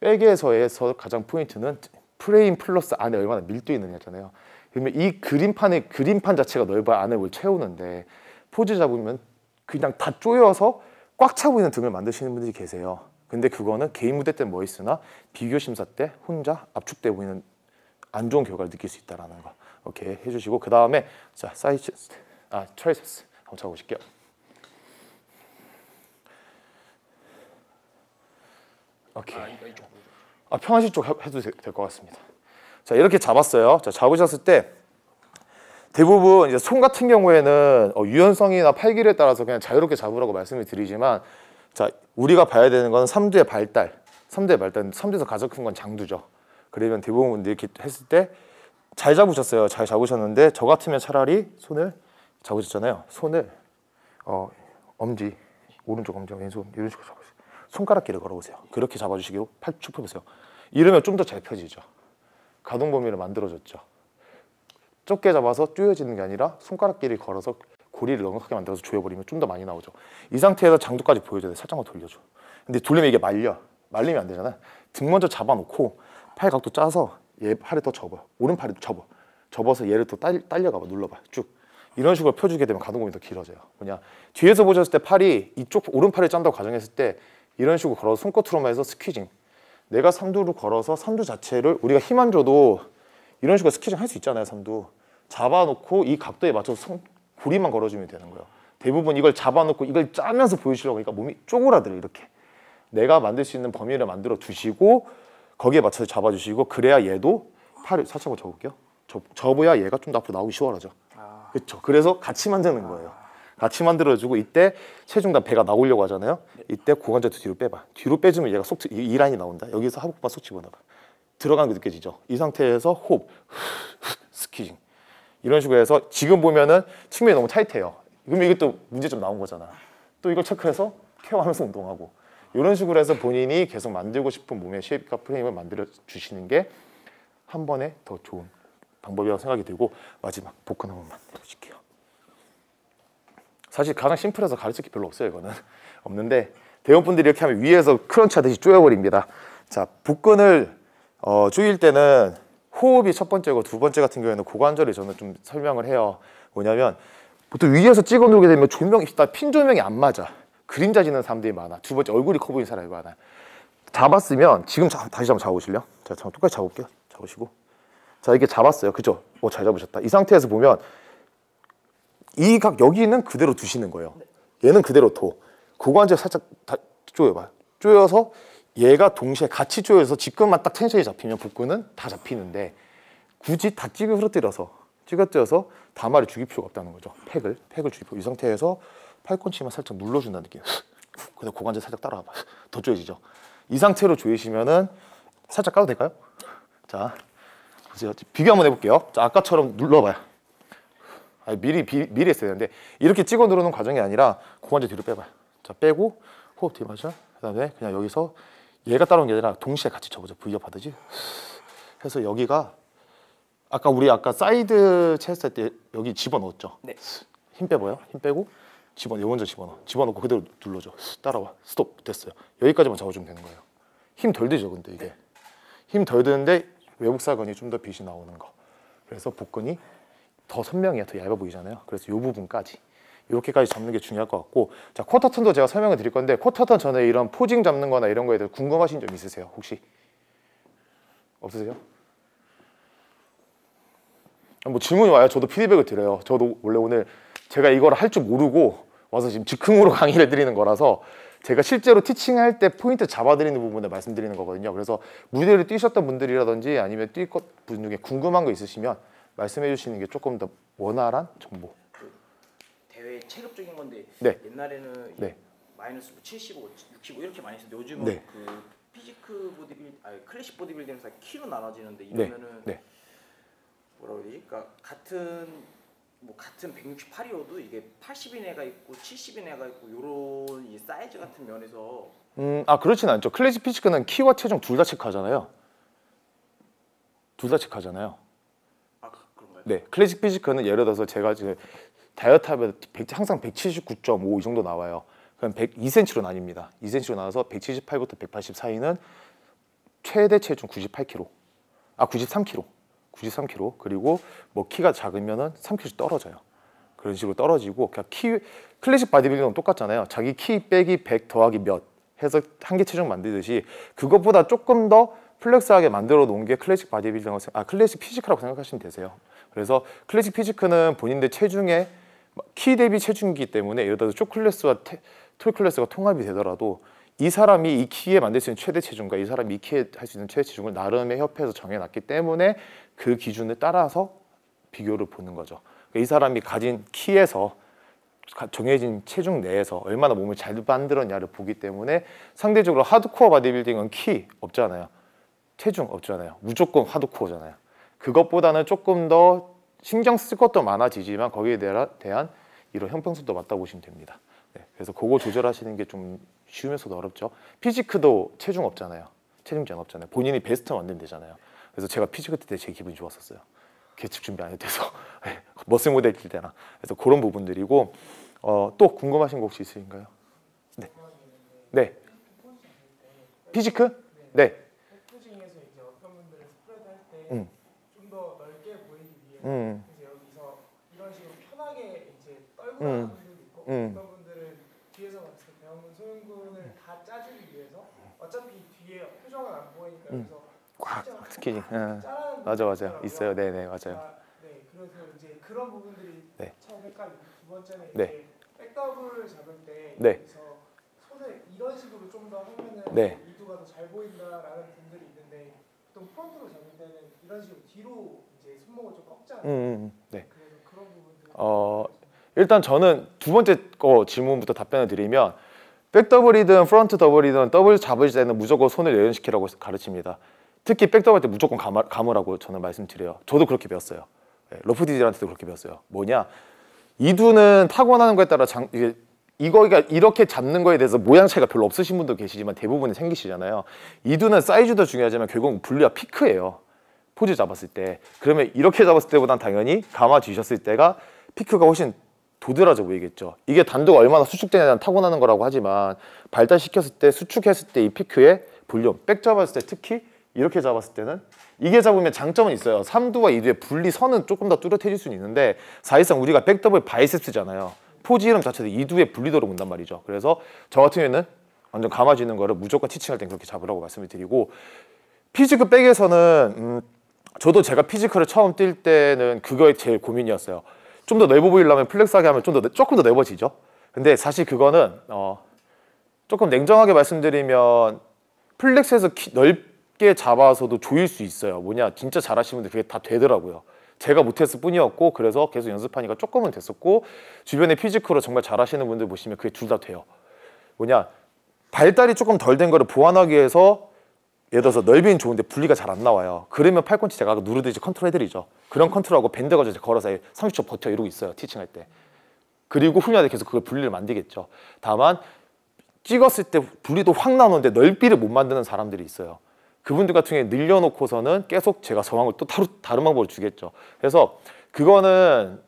백에서의 가장 포인트는 프레임 플러스 안에 얼마나 밀도 있느냐잖아요. 그러면 이 그림판의 그림판 자체가 넓어야 안을 채우는데 포즈 잡으면 그냥 다 조여서 꽉 차 보이는 등을 만드시는 분들이 계세요. 근데 그거는 개인 무대 때는 뭐 있으나 비교 심사 때 혼자 압축돼 보이는 안 좋은 결과를 느낄 수 있다라는 거 이렇게 해주시고, 그 다음에 자 사이체스 트라이셉스 한번 잡아보실게요. 오케이. 편하실 쪽 해도 될 것 같습니다. 자 이렇게 잡았어요. 자 잡으셨을 때 대부분 이제 손 같은 경우에는 유연성이나 팔길에 따라서 그냥 자유롭게 잡으라고 말씀을 드리지만, 자 우리가 봐야 되는 건 3두의 발달, 3두의 발달, 3두에서 가장 큰 건 장두죠. 그러면 대부분 이렇게 했을 때 잘 잡으셨어요. 잘 잡으셨는데 저 같으면 차라리 손을 잡으셨잖아요. 손을 엄지, 오른쪽 엄지, 왼손 이런 식으로 잡으세요. 손가락 길을 걸어보세요. 그렇게 잡아주시기로 팔쭉 펴보세요. 이러면 좀 더 잘 펴지죠. 가동 범위를 만들어줬죠. 좁게 잡아서 조여지는 게 아니라 손가락 길이 걸어서 고리를 넉넉하게 만들어서 조여버리면 좀 더 많이 나오죠. 이 상태에서 장도까지 보여줘야 돼. 살짝만 돌려줘. 근데 돌리면 이게 말리면 안 되잖아요. 등 먼저 잡아놓고 팔 각도 짜서 얘 팔을 더 접어. 오른팔을 접어. 접어서 얘를 또 딸려가봐. 눌러봐. 쭉. 이런 식으로 펴주게 되면 가동범위 더 길어져요. 뭐냐. 뒤에서 보셨을 때 팔이 이쪽 오른팔을 짠다고 가정했을 때 이런 식으로 걸어서 손끝으로만 해서 스퀴징. 내가 3두로 걸어서 3두 자체를 우리가 힘 안 줘도 이런 식으로 스퀴징 할 수 있잖아요. 3두. 잡아놓고 이 각도에 맞춰서 고리만 걸어주면 되는 거예요. 대부분 이걸 잡아놓고 이걸 짜면서 보여주려고 하니까 몸이 쪼그라들어 이렇게. 내가 만들 수 있는 범위를 만들어 두시고 거기에 맞춰서 잡아주시고, 그래야 얘도 팔을 살짝 접을게요. 접어야 얘가 좀 더 앞으로 나오기 쉬워라죠. 그렇죠. 그래서 같이 만드는 거예요. 같이 만들어주고, 이때 체중단 배가 나오려고 하잖아요. 이때 고관절도 뒤로 빼봐. 뒤로 빼주면 얘가 속 이 라인이 나온다. 여기서 하복부만 쏙 집어넣어봐. 들어가는 게 느껴지죠. 이 상태에서 호흡, 스퀴징 이런 식으로 해서 지금 보면은 측면이 너무 타이트해요. 그러면 이게 또 문제점 나온 거잖아. 또 이걸 체크해서 케어하면서 운동하고 이런 식으로 해서 본인이 계속 만들고 싶은 몸의 쉐입과 프레임을 만들어 주시는 게 한 번에 더 좋은 방법이라고 생각이 들고, 마지막 복근 한 번만 해보실게요. 사실 가장 심플해서 가르칠 게 별로 없어요. 이거는 없는데 대원분들이 이렇게 하면 위에서 크런치 하듯이 조여버립니다. 자 복근을 조일 때는 호흡이 첫 번째고, 두 번째 같은 경우에는 고관절을 저는 좀 설명을 해요. 뭐냐면 보통 위에서 찍어 누르게 되면 조명이 핀 조명이 안 맞아. 그림자 지는 사람들이 많아. 두 번째 얼굴이 커 보이는 사람이 많아. 잡았으면 지금 다시 한번 잡아보실래요? 자, 똑같이 잡아볼게요. 잡으시고 자 이렇게 잡았어요. 그죠? 잘 잡으셨다. 이 상태에서 보면 이 각 여기는 그대로 두시는 거예요. 얘는 그대로 둬. 고관절 살짝 다 조여봐요. 조여서 얘가 동시에 같이 조여서 지금만 딱 텐션이 잡히면 복근은 다 잡히는데 굳이 다 찌그러뜨려서 다마를 죽일 필요가 없다는 거죠. 팩을 죽일 필요. 이 상태에서 팔꿈치만 살짝 눌러준다는 느낌. 근데 고관절 살짝 따라와봐. 더 조여지죠. 이 상태로 조이시면은 살짝 까도 될까요? 자, 이제 비교 한번 해볼게요. 자, 아까처럼 눌러봐요. 미리 했어야 되는데 이렇게 찍어 누르는 과정이 아니라 고관절 뒤로 빼봐요. 자, 빼고 호흡 뒤로 마셔. 그다음에 그냥 여기서 얘가 따라오는 게 아니라 동시에 같이 접어줘. V업 하듯이. 그래서 여기가 우리 아까 사이드 체스트 할 때 여기 집어넣었죠. 네. 힘 빼봐요. 힘 빼고. 요 먼저 집어넣어. 집어넣고 그대로 눌러줘. 따라와. 스톱. 됐어요. 여기까지만 잡아주면 되는 거예요. 힘 덜 들죠. 근데 이게 힘 덜 드는데 외복사근이 좀 더 빛이 나오는 거. 그래서 복근이 더 선명해요. 더 얇아 보이잖아요. 그래서 요 부분까지 이렇게까지 잡는 게 중요할 것 같고, 자 쿼터턴도 제가 설명을 드릴 건데, 쿼터턴 전에 이런 포징 잡는 거나 이런 거에 대해서 궁금하신 점 있으세요? 혹시? 없으세요? 뭐 질문이 와요. 저도 피드백을 드려요. 저도 원래 오늘 제가 이걸 할 줄 모르고 와서 지금 즉흥으로 강의를 드리는 거라서 제가 실제로 티칭할 때 포인트 잡아드리는 부분을 말씀드리는 거거든요. 그래서 무대를 뛰셨던 분들이라든지 아니면 뛸 분 중에 궁금한 거 있으시면 말씀해 주시는 게 조금 더 원활한 정보. 대회 체급적인 건데 네. 옛날에는 네. 마이너스 75, 65 이렇게 많이 했었는데 요즘은 네. 그 피지크 보디빌딩, 아니 클래식 보디빌딩에서 키로 나눠지는데 이러면은 네. 네. 뭐라고 해야 되지? 그러니까 같은 168이어도 이게 80인 애가 있고 70인 애가 있고 요런 이 사이즈 같은 면에서 그렇진 않죠. 클래식 피지크는 키와 체중 둘 다 체크하잖아요. 둘 다 체크하잖아요. 아 그런가요? 네, 클래식 피지크는 예를 들어서 제가 지금 다이어트 하면 항상 179.5 이 정도 나와요. 그럼 102cm로 나뉩니다. 2cm로 나눠서 178부터 180 사이는 최대 체중 98kg 93kg. 그리고 뭐 키가 작으면은 3kg 떨어져요. 그런 식으로 떨어지고, 그냥 키, 클래식 바디빌딩은 똑같잖아요. 자기 키 빼기 100 더하기 몇 해서 한계 체중 만들듯이, 그것보다 조금 더 플렉스하게 만들어 놓은 게 클래식 바디빌딩이라고 클래식 피지크라고 생각하시면 되세요. 그래서 클래식 피지크는 본인들 체중에 키 대비 체중이기 때문에, 예를 들어서 쇼클래스와 톨클래스가 통합이 되더라도 이 사람이 이 키에 만들 수 있는 최대 체중과 이 사람이 이 키에 할 수 있는 최대 체중을 나름의 협회에서 정해놨기 때문에 그 기준에 따라서 비교를 보는 거죠. 그러니까 이 사람이 가진 키에서 정해진 체중 내에서 얼마나 몸을 잘 만들었냐를 보기 때문에, 상대적으로 하드코어 바디빌딩은 키 없잖아요. 체중 없잖아요. 무조건 하드코어잖아요. 그것보다는 조금 더 신경 쓸 것도 많아지지만 거기에 대한 이런 형평성도 맞다고 보시면 됩니다. 네, 그래서 그거 조절하시는 게 좀 쉬우면서도 어렵죠. 피지크도 제한 없잖아요. 체중 제한 없잖아요. 본인이 베스트 만들면 되잖아요. 그래서 제가 피지크 때 제 기분이 좋았었어요. 계측 준비 안 해도 돼서 머슬 모델 뛸 때나. 그래서 그런 부분들이고, 또 궁금하신 거 혹시 있으신가요? 네. 네. 피지크? 네. 그래서 여기서 이런 식으로 편하게 이제 떨고 나는 분들도 있고, 어떤 분들은 뒤에서 봤을 때 배운 소형군을 다 짜주기 위해서 어차피 뒤에 표정은 안 보이니까 그래서 꽉 스키닝 짜라는 맞아 있어요. 네네 맞아요. 아, 네, 그래서 이제 그런 부분들이 처음 헷갈리고, 두 번째는 이제 백더블을 잡을 때 여기서 손을 이런 식으로 좀 더 하면은 이두가 더 잘 보인다라는 분들이 있는데, 또 프론트로 잡을 때는 이런 식으로 뒤로 손목을 좀 꺾잖아요. 네. 그런 부분들. 일단 저는 두 번째 거 질문부터 답변을 드리면, 백 더블이든 프론트 더블이든 더블 잡을 때는 무조건 손을 여연시키라고 가르칩니다. 특히 백 더블 때 무조건 감으라고 저는 말씀드려요. 저도 그렇게 배웠어요. 네, 러프 디즈한테도 그렇게 배웠어요. 뭐냐, 이두는 타고나는 거에 따라 이거가 이렇게 잡는 거에 대해서 모양 차이가 별로 없으신 분도 계시지만 대부분이 생기시잖아요. 이두는 사이즈도 중요하지만 결국 분리와 피크예요. 포즈 잡았을 때. 그러면 이렇게 잡았을 때보단 당연히 감아주셨을 때가 피크가 훨씬 도드라져 보이겠죠. 이게 단도가 얼마나 수축되냐는 타고나는 거라고 하지만, 발달시켰을 때 수축했을 때 이 피크의 볼륨, 백 잡았을 때 특히 이렇게 잡았을 때는, 이게 잡으면 장점은 있어요. 3두와 2두의 분리선은 조금 더 뚜렷해질 수는 있는데, 사실상 우리가 백더블 바이셉스잖아요. 포즈 이름 자체도 2두의 분리도로 본단 말이죠. 그래서 저 같은 경우에는 완전 감아주는 거를 무조건 티칭할 땐 그렇게 잡으라고 말씀을 드리고, 피지크 백에서는 저도 제가 피지크를 처음 뛸 때는 그거에 제일 고민이었어요. 좀 더 넓어 보이려면 플렉스하게 하면 조금 더 넓어지죠. 근데 사실 그거는 조금 냉정하게 말씀드리면 플렉스에서 넓게 잡아서도 조일 수 있어요. 뭐냐, 진짜 잘하시는 분들 그게 다 되더라고요. 제가 못했을 뿐이었고, 그래서 계속 연습하니까 조금은 됐었고, 주변에 피지크로 정말 잘하시는 분들 보시면 그게 둘 다 돼요. 뭐냐, 발달이 조금 덜 된 거를 보완하기 위해서 예를 들어서 넓이는 좋은데 분리가 잘 안 나와요. 그러면 팔꿈치 제가 아까 누르듯이 컨트롤해드리죠. 그런 컨트롤하고 밴드 가지고 걸어서 30초 버텨 이러고 있어요. 티칭할 때. 그리고 훈련할 때 계속 그걸 분리를 만들겠죠. 다만 찍었을 때 분리도 확 나오는데 넓이를 못 만드는 사람들이 있어요. 그분들 같은 경우에 늘려놓고서는 계속 제가 저항을 또 다른 방법으로 주겠죠. 그래서 그거는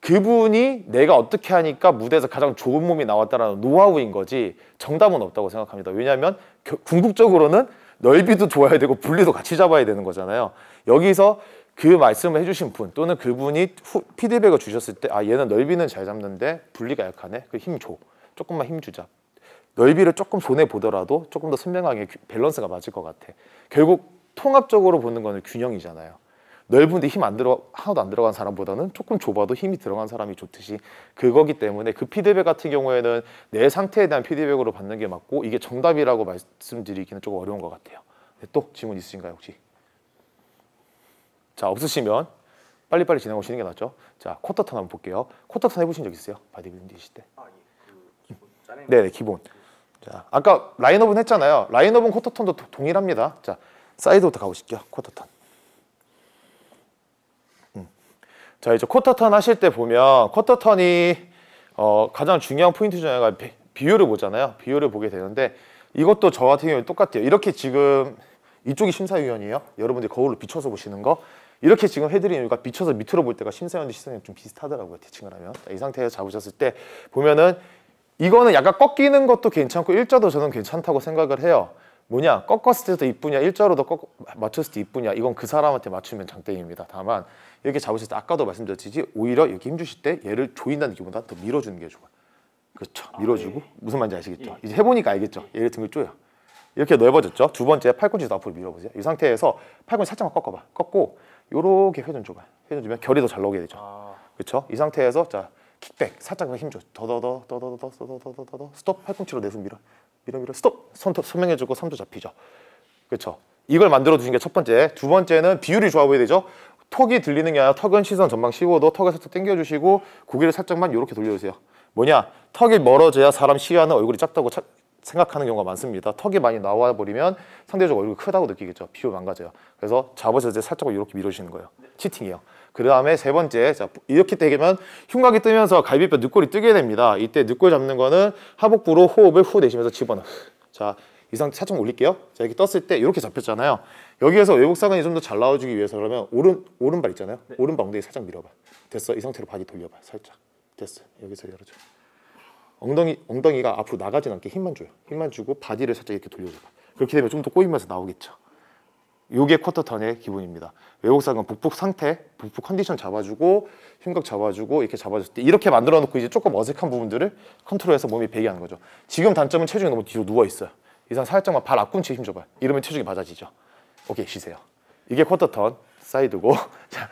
그분이 내가 어떻게 하니까 무대에서 가장 좋은 몸이 나왔다라는 노하우인 거지 정답은 없다고 생각합니다. 왜냐하면 궁극적으로는 넓이도 좋아야 되고 분리도 같이 잡아야 되는 거잖아요. 여기서 그 말씀을 해주신 분 또는 그분이 피드백을 주셨을 때, 아, 얘는 넓이는 잘 잡는데 분리가 약하네. 그 힘 줘. 조금만 힘 주자. 넓이를 조금 손해 보더라도 조금 더 선명하게 밸런스가 맞을 것 같아. 결국 통합적으로 보는 거는 균형이잖아요. 넓은데 힘 하나도 안 들어간 사람보다는 조금 좁아도 힘이 들어간 사람이 좋듯이 그거기 때문에, 그 피드백 같은 경우에는 내 상태에 대한 피드백으로 받는 게 맞고, 이게 정답이라고 말씀드리기는 조금 어려운 것 같아요. 또 질문 있으신가요 혹시? 자, 없으시면 빨리빨리 진행하시는 게 낫죠. 자, 쿼터턴 한번 볼게요. 쿼터턴 해보신 적 있으세요? 바디빌딩이실 때? 아, 예. 네네, 기본. 자, 아까 라인업은 했잖아요. 라인업은 쿼터턴도 동일합니다. 자, 사이드부터 가보실게요. 쿼터턴. 자, 이제 쿼터턴 하실 때 보면 쿼터턴이 가장 중요한 포인트 중에 하나가 비율을 보잖아요. 비율을 보게 되는데, 이것도 저 같은 경우는 똑같아요. 이렇게 지금 이쪽이 심사위원이에요. 여러분들이 거울로 비춰서 보시는 거, 이렇게 지금 해드리는 이유가 비춰서 밑으로 볼 때가 심사위원들 시선이 좀 비슷하더라고요. 티칭을 하면. 자, 이 상태에서 잡으셨을 때 보면은 이거는 약간 꺾이는 것도 괜찮고 일자도 저는 괜찮다고 생각을 해요. 뭐냐, 꺾었을 때도 이쁘냐, 일자로도 맞췄을 때 이쁘냐, 이건 그 사람한테 맞추면 장땡입니다. 다만 이렇게 잡으실 때 아까도 말씀드렸듯이 오히려 이렇게 힘주실 때 얘를 조인다는 느낌보다 더 밀어주는 게 좋아요. 그렇죠. 밀어주고. 무슨 말인지 아시겠죠? 이제 해보니까 알겠죠? 얘를 등을 조여. 이렇게 넓어졌죠? 두 번째, 팔꿈치도 앞으로 밀어보세요. 이 상태에서 팔꿈치 살짝만 꺾어봐. 꺾고 요렇게 회전 줘봐. 회전 주면 결이 더 잘 나오게 되죠. 그렇죠? 이 상태에서 자, 킥백 살짝 힘줘. 더더더더더더더더더더더 스톱. 팔꿈치로 내 손 밀어. 밀어 스톱. 손톱 선명해지고 삼도 잡히죠. 그렇죠? 이걸 만들어 두신 게 첫 번째. 두 번째는 비율이 좋아 보여야 되죠? 턱이 들리는 게 아니라 턱은 시선 전방 15도 턱을 살짝 당겨주시고 고개를 살짝만 요렇게 돌려주세요. 뭐냐? 턱이 멀어져야 사람 시야는 얼굴이 작다고 생각하는 경우가 많습니다. 턱이 많이 나와버리면 상대적으로 얼굴이 크다고 느끼겠죠. 비율 망가져요. 그래서 잡으실 때 살짝 이렇게 밀어주시는 거예요. 치팅이에요. 그 다음에 세 번째, 자, 이렇게 되면 흉곽이 뜨면서 갈비뼈 늑골이 뜨게 됩니다. 이때 늑골 잡는 거는 하복부로 호흡을 후 내쉬면서 집어넣어. 자, 이 상태 살짝 올릴게요. 자, 이렇게 떴을 때 이렇게 잡혔잖아요. 여기에서 외복사근이 좀 더 잘 나와주기 위해서 그러면 오른발 있잖아요. 네. 오른발 엉덩이 살짝 밀어봐. 됐어. 이 상태로 바디 돌려봐. 살짝. 됐어. 여기서 열어줘. 엉덩이가 앞으로 나가진 않게 힘만 줘요. 힘만 주고 바디를 살짝 이렇게 돌려줘봐. 그렇게 되면 좀 더 꼬이면서 나오겠죠. 요게 쿼터 턴의 기본입니다. 외복사근 복부 상태, 복부 컨디션 잡아주고 흉곽 잡아주고 이렇게 잡아줄 때 이렇게 만들어 놓고 이제 조금 어색한 부분들을 컨트롤해서 몸이 배게 하는 거죠. 지금 단점은 체중이 너무 뒤로 누워있어요. 이상 살짝만 발 앞꿈치에 힘줘봐요. 이러면 체중이 맞아지죠. 오케이, 쉬세요. 이게 쿼터턴 사이드고 자,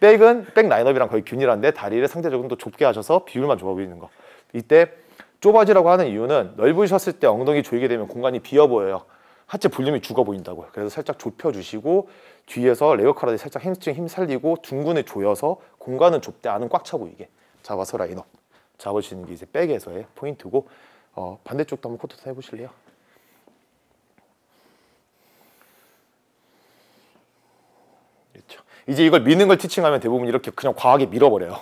백은 백 라인업이랑 거의 균일한데 다리를 상대적으로 더 좁게 하셔서 비율만 좁아 보이는 거. 이때 좁아지라고 하는 이유는 넓으셨을 때 엉덩이 조이게 되면 공간이 비어 보여요. 하체 볼륨이 죽어 보인다고요. 그래서 살짝 좁혀주시고 뒤에서 레어카라데 살짝 햄스트링 힘 살리고 둥근에 조여서 공간은 좁대 안은 꽉 차 보이게 잡아서 라인업 잡으시는 게 이제 백에서의 포인트고 반대쪽도 한번 쿼터턴 해보실래요? 그렇죠. 이제 이걸 미는 걸 티칭하면 대부분 이렇게 그냥 과하게 밀어버려요.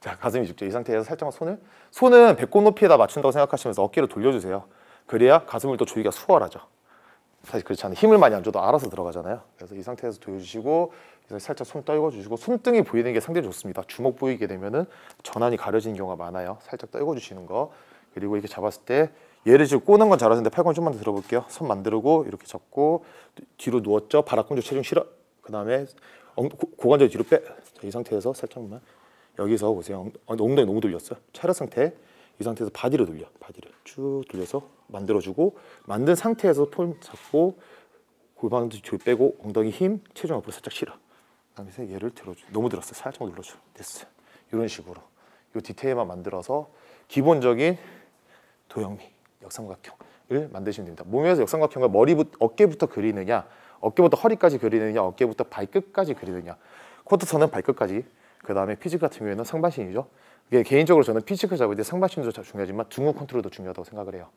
자, 가슴이 죽죠. 이 상태에서 살짝만 손은 배꼽 높이에다 맞춘다고 생각하시면서 어깨를 돌려주세요. 그래야 가슴을 또 조이기가 수월하죠. 사실 그렇지 않아요. 힘을 많이 안 줘도 알아서 들어가잖아요. 그래서 이 상태에서 조여주시고 살짝 손 떨궈주시고 손등이 보이는 게 상당히 좋습니다. 주먹 보이게 되면은 전환이 가려지는 경우가 많아요. 살짝 떨궈주시는 거. 그리고 이렇게 잡았을 때 얘를 지금 꼬는 건 잘하시는데 팔꿈치 좀만 더 들어볼게요. 손 만들고 이렇게 잡고 뒤로 누웠죠. 발 앞꿈치 체중 실어. 그 다음에 고관절 뒤로 빼. 자, 이 상태에서 살짝만 여기서 보세요. 엉덩이 너무 돌렸어요. 차렷 상태. 이 상태에서 바디를 돌려. 바디를 쭉 돌려서 만들어주고 만든 상태에서 폼 잡고 골반도 뒤로 빼고 엉덩이 힘, 체중 앞으로 살짝 실어. 그다음에 얘를 들어줘. 너무 들었어요. 살짝 눌러줘. 됐어. 이런 식으로 이 디테일만 만들어서 기본적인 도형미, 역삼각형을 만드시면 됩니다. 몸에서 역삼각형과 어깨부터 그리느냐 어깨부터 허리까지 그리느냐, 어깨부터 발끝까지 그리느냐. 쿼터턴은 발끝까지, 그 다음에 피지크 같은 경우에는 상반신이죠. 이게 개인적으로 저는 피지크 잡을 때 상반신도 중요하지만 등후 컨트롤도 중요하다고 생각을 해요.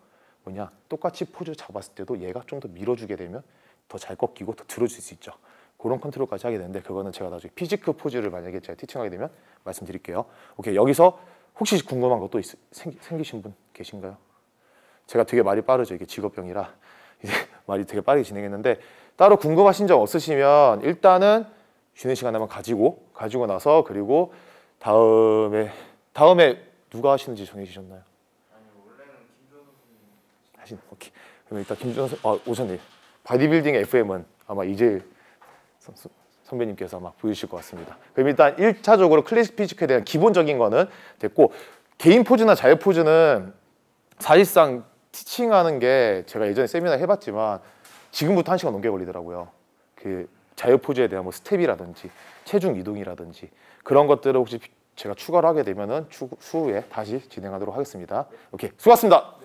뭐냐, 똑같이 포즈 잡았을 때도 얘가 좀 더 밀어주게 되면 더 잘 꺾이고 더 들어줄 수 있죠. 그런 컨트롤까지 하게 되는데 그거는 제가 나중에 피지크 포즈를 만약에 제가 티칭하게 되면 말씀드릴게요. 오케이, 여기서 혹시 궁금한 것도 생기신 분 계신가요? 제가 되게 말이 빠르죠. 이게 직업병이라 이제 말이 되게 빠르게 진행했는데 따로 궁금하신 점 없으시면 일단은 쉬는 시간 한번 가지고 나서 그리고 다음에 누가 하시는지 정해지셨나요? 아니, 원래는 김준호 선생님 하신. 오케이. 그럼 일단 김준호 선생님 오셨네. 바디빌딩 FM은 아마 이재일 선배님께서 아마 보여주실 것 같습니다. 그럼 일단 1차적으로 클래식 피지크에 대한 기본적인 거는 됐고 개인 포즈나 자유 포즈는 사실상 티칭하는 게 제가 예전에 세미나 해봤지만 지금부터 1시간 넘게 걸리더라고요. 그 자유 포즈에 대한 뭐 스텝이라든지 체중 이동이라든지 그런 것들을 혹시 제가 추가를 하게 되면은 추후에 다시 진행하도록 하겠습니다. 오케이, 수고하셨습니다.